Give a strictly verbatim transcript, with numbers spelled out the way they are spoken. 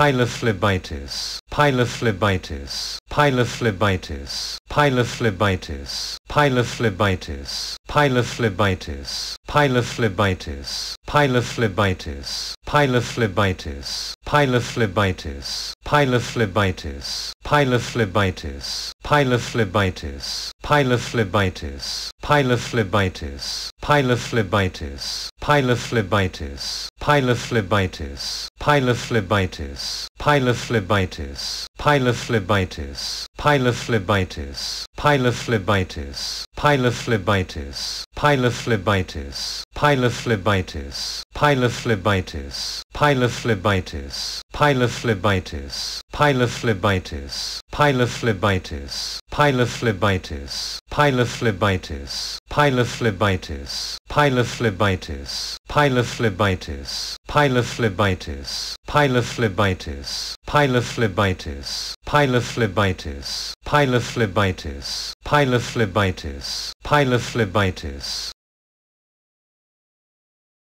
Pylephlebitis. Pylephlebitis. Pylephlebitis. Pylephlebitis. Pylephlebitis. Pylephlebitis. Pylephlebitis. Pylephlebitis. Pylephlebitis. Pylephlebitis. Pylephlebitis. Pylephlebitis. Pylephlebitis. Pylephlebitis. Pylephlebitis. Pylephlebitis. Pylephlebitis. Pylephlebitis. Pylephlebitis. Pylephlebitis. Pylephlebitis. Pylephlebitis. Pylephlebitis. Pylephlebitis. Pylephlebitis. Pylephlebitis. Pylephlebitis. Pylephlebitis. Pylephlebitis. Pylephlebitis. Pylephlebitis. Pylephlebitis. Pylephlebitis. Pylephlebitis. Pylephlebitis. Pylephlebitis. Pylephlebitis. Pylephlebitis. Pylephlebitis. Pylephlebitis. Pylephlebitis. Pylephlebitis. Pylephlebitis.